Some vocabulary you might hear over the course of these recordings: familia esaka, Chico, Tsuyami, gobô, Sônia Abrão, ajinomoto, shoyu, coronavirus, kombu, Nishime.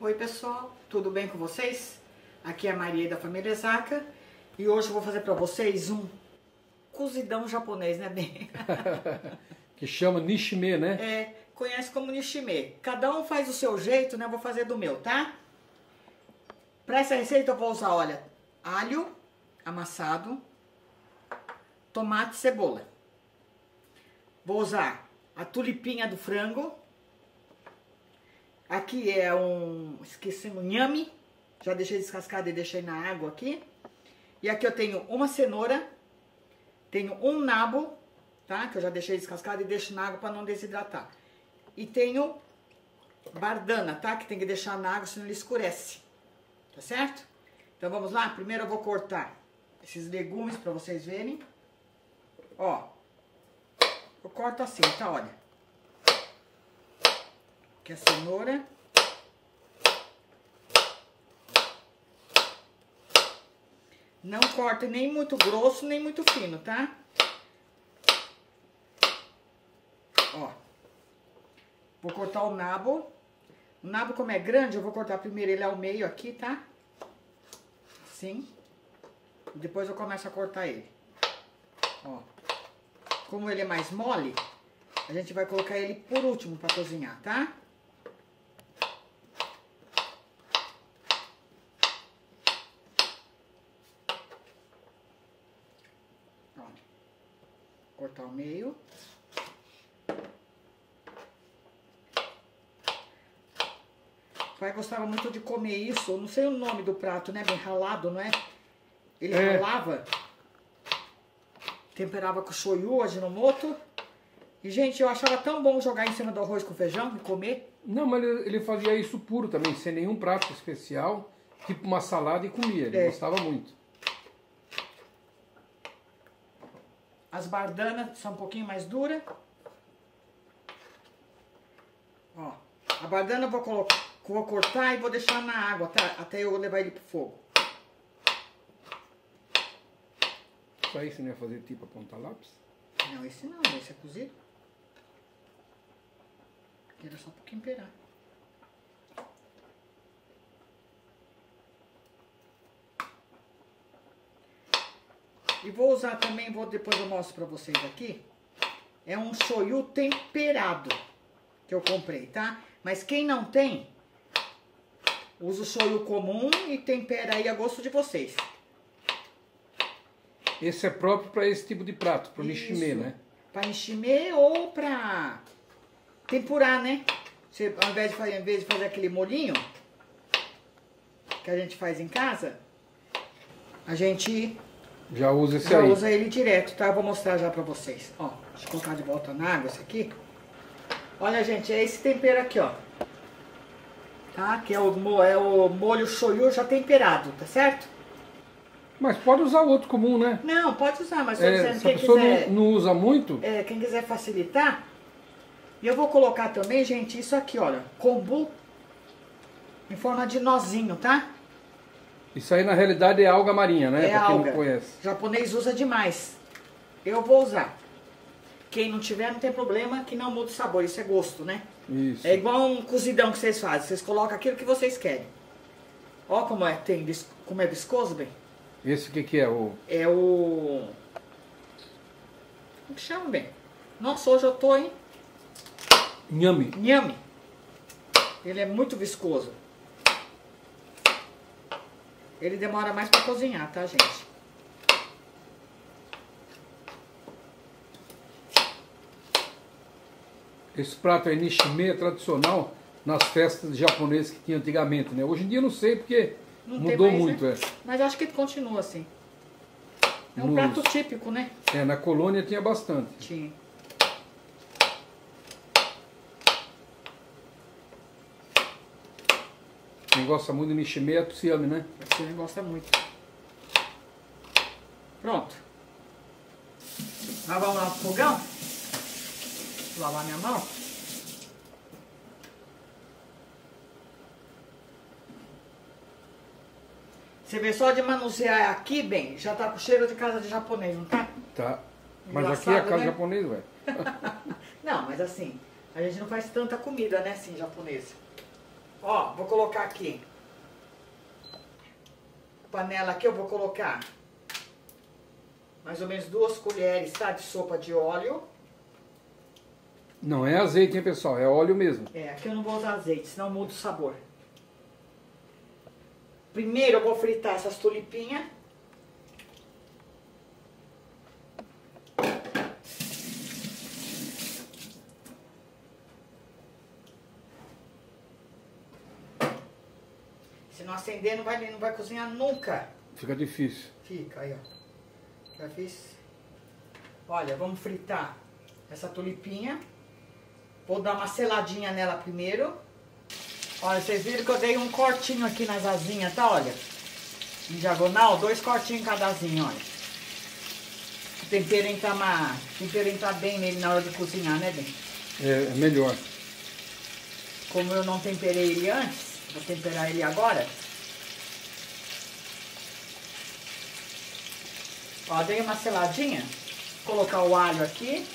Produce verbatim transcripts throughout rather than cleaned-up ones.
Oi pessoal, tudo bem com vocês? Aqui é a Maria da família Ezaka e hoje eu vou fazer para vocês um cozidão japonês, né bem? Que chama Nishime, né? É, conhece como Nishime. Cada um faz o seu jeito, né? Eu vou fazer do meu, tá? Para essa receita eu vou usar, olha, alho amassado, tomate e cebola. Vou usar a tulipinha do frango. Aqui é um, esqueci, um nhame, já deixei descascado e deixei na água aqui. E aqui eu tenho uma cenoura, tenho um nabo, tá? Que eu já deixei descascado e deixo na água para não desidratar. E tenho bardana, tá? Que tem que deixar na água, senão ele escurece, tá certo? Então vamos lá, primeiro eu vou cortar esses legumes para vocês verem. Ó, eu corto assim, tá? Olha. Aqui a cenoura. Não corta nem muito grosso, nem muito fino, tá? Ó. Vou cortar o nabo. O nabo, como é grande, eu vou cortar primeiro ele ao meio aqui, tá? Assim. Depois eu começo a cortar ele. Ó. Como ele é mais mole, a gente vai colocar ele por último pra cozinhar, tá? Cortar o meio. O pai gostava muito de comer isso. Eu não sei o nome do prato, né? Bem ralado, não é? Ele é. Ralava. Temperava com shoyu, ajinomoto. E, gente, eu achava tão bom jogar em cima do arroz com feijão e comer. Não, mas ele fazia isso puro também, sem nenhum prato especial. Tipo uma salada e comia. Ele é. Gostava muito. As bardanas são um pouquinho mais duras. Ó, a bardana eu vou, colocar, vou cortar e vou deixar na água, tá? Até eu levar ele pro fogo. Só isso não ia fazer tipo apontar lápis? Não, esse não, esse é cozido. Era só um pouquinho temperar. E vou usar também, vou, depois eu mostro pra vocês aqui, é um shoyu temperado que eu comprei, tá? Mas quem não tem, usa o shoyu comum e tempera aí a gosto de vocês. Esse é próprio pra esse tipo de prato, pro nishime, né? Pra nishime ou pra tempurar, né? Você, ao invés de fazer, ao invés de fazer aquele molhinho que a gente faz em casa, a gente... Já usa esse já aí. Já usa ele direto, tá? Eu vou mostrar já pra vocês. Ó, deixa eu colocar de volta na água esse aqui. Olha, gente, é esse tempero aqui, ó. Tá? Que é o, é o molho shoyu já temperado, tá certo? Mas pode usar o outro comum, né? Não, pode usar, mas é, dizendo, se a pessoa quiser, não, não usa muito... É, quem quiser facilitar. E eu vou colocar também, gente, isso aqui, olha. Kombu em forma de nozinho, tá? Isso aí, na realidade, é alga marinha, né? É pra quem alga. Não conhece. O japonês usa demais. Eu vou usar. Quem não tiver, não tem problema, que não muda o sabor. Isso é gosto, né? Isso. É igual um cozidão que vocês fazem. Vocês colocam aquilo que vocês querem. Ó como é, tem, como é viscoso, bem. Esse o que que é? O... É o... Como que chama, bem? Nossa, hoje eu tô, hein? Nhame. Nhame. Ele é muito viscoso. Ele demora mais para cozinhar, tá, gente? Esse prato aí, nishime, é tradicional nas festas japonesas que tinha antigamente, né? Hoje em dia eu não sei porque não mudou mais, muito, né? É. Mas acho que continua assim. É um Nos... prato típico, né? É, na colônia tinha bastante. Tinha. Quem gosta muito de nishime é tsuyami, né? Tsuyami gosta muito. Pronto. Agora vamos lá pro fogão. Vou lavar minha mão. Você vê só de manusear aqui, bem, já tá com cheiro de casa de japonês, não tá? Tá. Mas engraçado, aqui é a casa, né? Japonesa, velho. Não, mas assim, a gente não faz tanta comida, né, assim, japonesa. Ó, vou colocar aqui. Panela aqui eu vou colocar mais ou menos duas colheres, tá, de sopa de óleo. Não é azeite, hein, pessoal? É óleo mesmo. É, aqui eu não vou usar azeite, senão muda o sabor. Primeiro eu vou fritar essas tulipinhas. Se não acender, não vai, não vai cozinhar nunca. Fica difícil. Fica, aí ó. Já fiz. Olha, vamos fritar essa tulipinha. Vou dar uma seladinha nela primeiro. Olha, vocês viram que eu dei um cortinho aqui nas asinhas, tá? Olha. Em diagonal, dois cortinhos em cada asinha, olha. O tempero entrar tempero entrar bem nele na hora de cozinhar, né, bem? É, melhor. Como eu não temperei ele antes, vou temperar ele agora. Ó, dei uma seladinha. Vou colocar o alho aqui.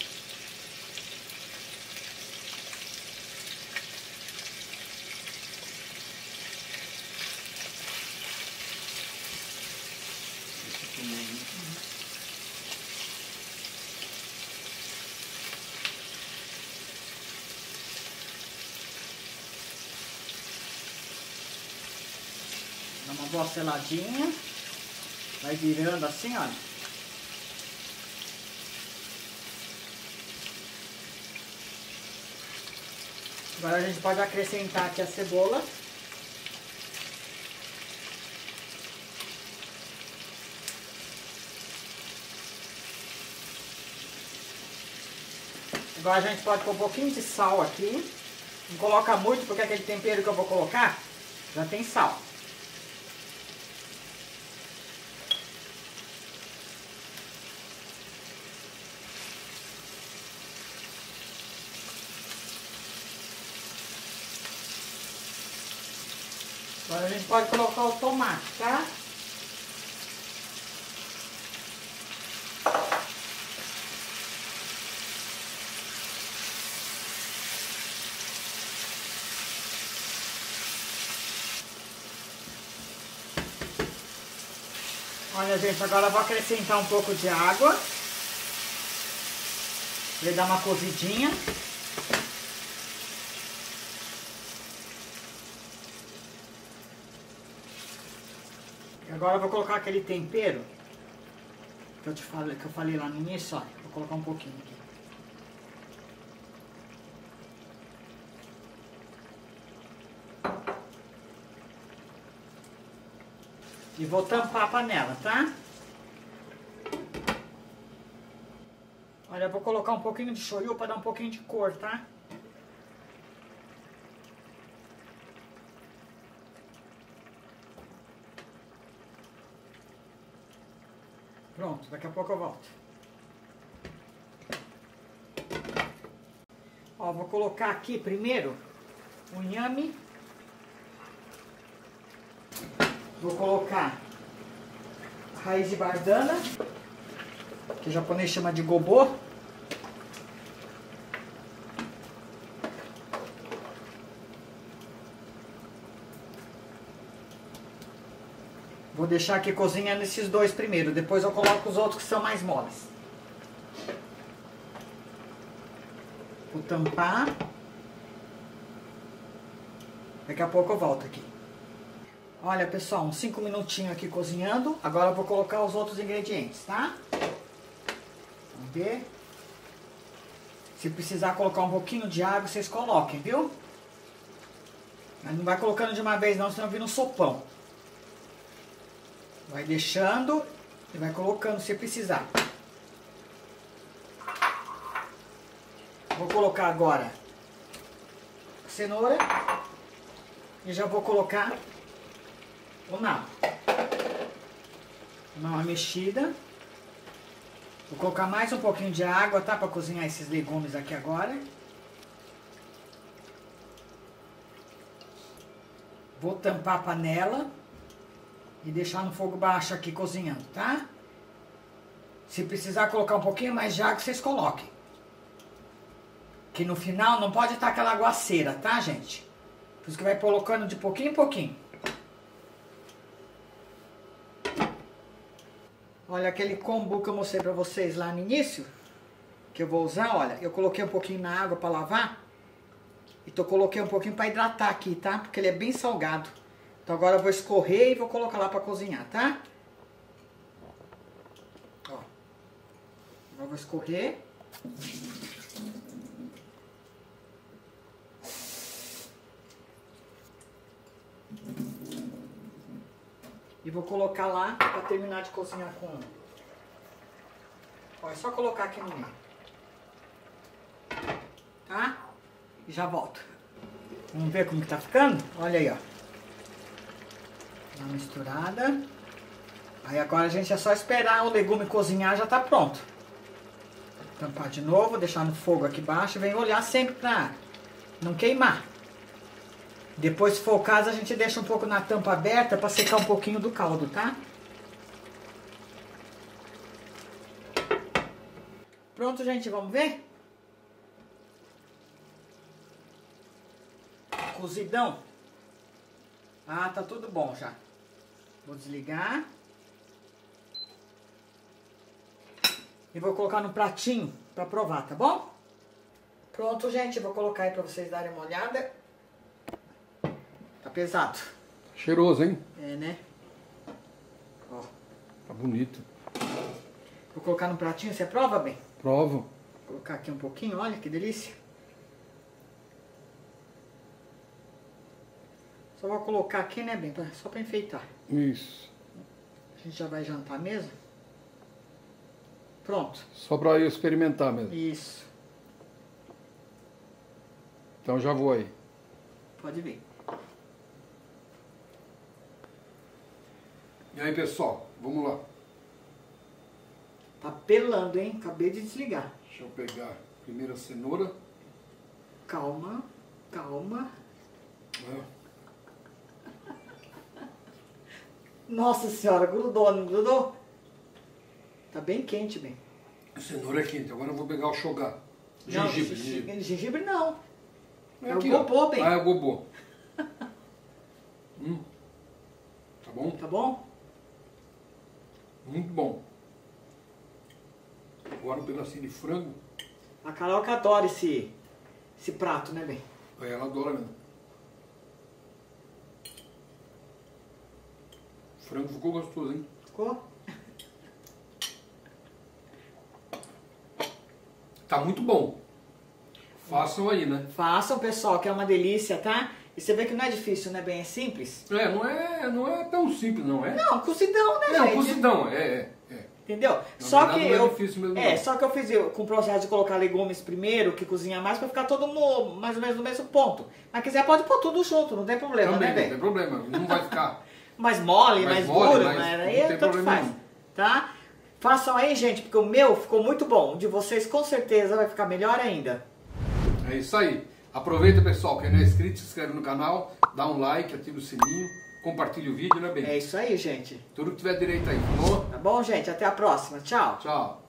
Dá uma boa seladinha. Vai virando assim, olha. Agora a gente pode acrescentar aqui a cebola. Agora a gente pode pôr um pouquinho de sal aqui. Não coloca muito, porque aquele tempero que eu vou colocar já tem sal. Agora a gente pode colocar o tomate, tá? Olha, gente, agora eu vou acrescentar um pouco de água. Pra ele dar uma cozidinha. Agora eu vou colocar aquele tempero que eu, te falei, que eu falei lá no início, ó. Vou colocar um pouquinho aqui. E vou tampar a panela, tá? Olha, eu vou colocar um pouquinho de shoyu para dar um pouquinho de cor, tá? Pronto, daqui a pouco eu volto. Ó, vou colocar aqui primeiro o inhame. Vou colocar a raiz de bardana, que o japonês chama de gobô. Vou deixar aqui cozinhando esses dois primeiro, depois eu coloco os outros que são mais moles. Vou tampar. Daqui a pouco eu volto aqui. Olha, pessoal, uns cinco minutinhos aqui cozinhando. Agora eu vou colocar os outros ingredientes, tá? Vamos ver. Se precisar colocar um pouquinho de água, vocês coloquem, viu? Mas não vai colocando de uma vez não, senão vira um sopão. Vai deixando e vai colocando se precisar. Vou colocar agora a cenoura e já vou colocar o nabo. Vou dar uma mexida. Vou colocar mais um pouquinho de água, tá? Para cozinhar esses legumes aqui agora. Vou tampar a panela. E deixar no fogo baixo aqui cozinhando, tá? Se precisar colocar um pouquinho mais de água, vocês coloquem. Que no final não pode estar aquela aguaceira, tá, gente? Por isso que vai colocando de pouquinho em pouquinho. Olha aquele kombu que eu mostrei pra vocês lá no início, que eu vou usar, olha, eu coloquei um pouquinho na água pra lavar, e tô coloquei um pouquinho pra hidratar aqui, tá? Porque ele é bem salgado. Então agora eu vou escorrer e vou colocar lá pra cozinhar, tá? Ó, agora eu vou escorrer. E vou colocar lá para terminar de cozinhar com ela. Ó, é só colocar aqui no meio. Tá? E já volto. Vamos ver como que tá ficando? Olha aí, ó. Dá uma misturada. Aí agora a gente é só esperar o legume cozinhar, já tá pronto. Tampar de novo, deixar no fogo aqui baixo. Vem olhar sempre pra não queimar. Depois, se for o caso, a gente deixa um pouco na tampa aberta para secar um pouquinho do caldo, tá? Pronto, gente, vamos ver? Cozidão. Ah, tá tudo bom já. Vou desligar. E vou colocar no pratinho para provar, tá bom? Pronto, gente, vou colocar aí para vocês darem uma olhada. Tá pesado. Cheiroso, hein? É, né? Ó. Tá bonito. Vou colocar no pratinho, você prova bem? Provo. Vou colocar aqui um pouquinho, olha que delícia. Só vou colocar aqui, né, bem? Só pra enfeitar. Isso. A gente já vai jantar mesmo? Pronto. Só pra eu experimentar mesmo. Isso. Então já vou aí. Pode vir. E aí, pessoal, vamos lá. Tá pelando, hein? Acabei de desligar. Deixa eu pegar a primeira cenoura. Calma, calma. É. Nossa senhora, grudou, não grudou? Tá bem quente, bem. A cenoura é quente, agora eu vou pegar o shoyu. Gengibre. Gengibre, gengibre não. É, é aqui, o gobô, ó. Bem. Ah, é o gobô. hum. Tá bom? Tá bom? Muito bom. Agora um pedacinho de frango. A Carol que adora esse, esse prato, né, bem? Ela adora mesmo. O frango ficou gostoso, hein? Ficou? Tá muito bom. Façam aí, né? Façam, pessoal, que é uma delícia, tá? E você vê que não é difícil, né? Bem, é simples. É, não é, não é tão simples, não é? Não, cozidão, né, é, gente? É, cozidão, é, é, é. Entendeu? Na só verdade, que não é eu, difícil mesmo. É, não. Só que eu fiz eu, com o processo de colocar legumes primeiro, que cozinha mais, pra ficar todo mundo mais ou menos no mesmo ponto. Mas quiser pode pôr tudo junto, não tem problema, também, né, bem? Não tem problema, não vai ficar... mais mole, mais, mais mole, duro, mas aí tanto problema faz, nenhum. Tá? Façam aí, gente, porque o meu ficou muito bom. O de vocês, com certeza, vai ficar melhor ainda. É isso aí. Aproveita, pessoal, quem não é inscrito, se inscreve no canal, dá um like, ativa o sininho, compartilha o vídeo, né, bem? É isso aí, gente. Tudo que tiver direito aí, falou? Tá bom, gente? Até a próxima. Tchau. Tchau.